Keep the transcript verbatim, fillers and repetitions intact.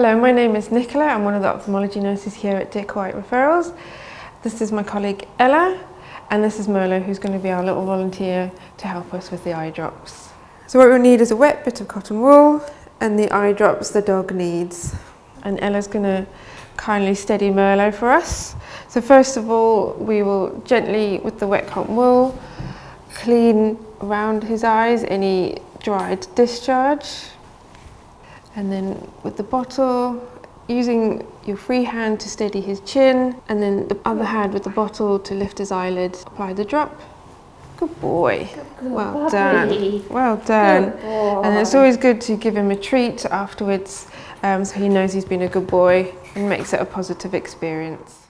Hello, my name is Nicola. I'm one of the ophthalmology nurses here at Dick White Referrals. This is my colleague Ella, and this is Merlo, who's going to be our little volunteer to help us with the eye drops. So what we'll need is a wet bit of cotton wool and the eye drops the dog needs. And Ella's going to kindly steady Merlo for us. So first of all, we will gently, with the wet cotton wool, clean around his eyes any dried discharge. And then with the bottle, using your free hand to steady his chin, and then the other hand with the bottle to lift his eyelids, apply the drop. Good boy. Good well boy. done. Well done. And it's always good to give him a treat afterwards um, so he knows he's been a good boy and makes it a positive experience.